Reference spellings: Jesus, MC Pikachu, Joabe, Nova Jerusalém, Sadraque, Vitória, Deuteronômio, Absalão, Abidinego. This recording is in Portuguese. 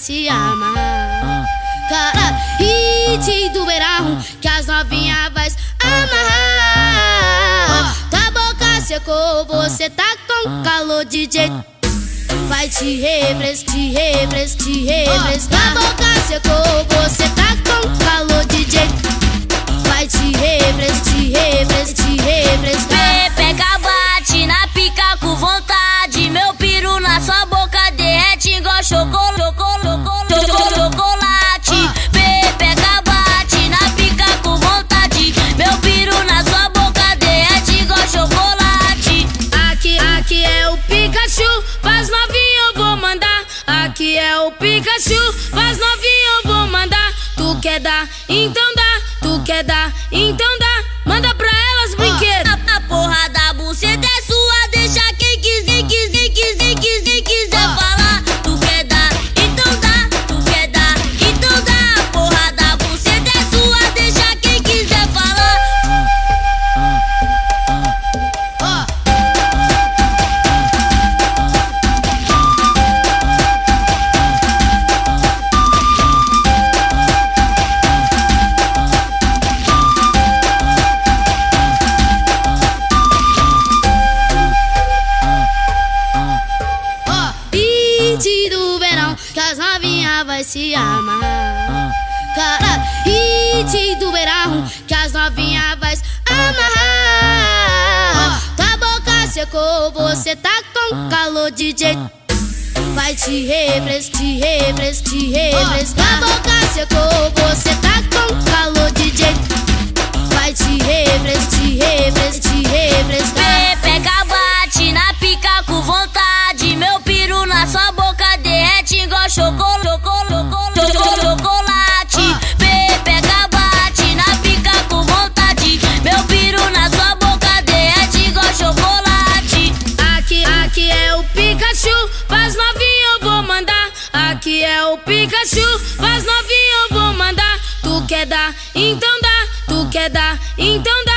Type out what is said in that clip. se amarrar. Cara, e te duverão que as novinhas vai amarrar. Tua boca secou, você tá com calor, DJ vai te refresca, tua boca secou, você tá com calor, DJ vai te refresca, Pega, bate na pica com vontade, meu piru na sua boca derrete igual chocolate. Pega, bate na pica com vontade, meu piru na sua boca derrete igual chocolate. Aqui é o Pikachu, faz novinho eu vou mandar. Aqui é o Pikachu, faz novinho eu vou mandar. Tu quer dar, então dá. Tu quer dar, então dá. Manda pra elas brinquedo. A porra da buceta é sua, deixa quem quiser falar. Tu quer dar, então dá. Tu quer dar, então dá. A porra da buceta é sua, deixa quem quiser falar. Que as novinhas vai se amarrar. Cara, hit do verão que as novinhas vai se amarrar. Tua boca secou, você tá com calor, DJ vai te refresca, Tua boca secou, você tá com calor, DJ vai te refresca, Pega, bate na pica com vontade, meu piru na sua boca derrete igual chocolate. Pega, bate na pica com vontade, meu piru na sua boca derrete igual chocolate. Aqui é o Pikachu, faz novinho eu vou mandar. Aqui é o Pikachu, faz novinho eu vou mandar. Tu quer dar, então dá. Tu quer dar, então dá.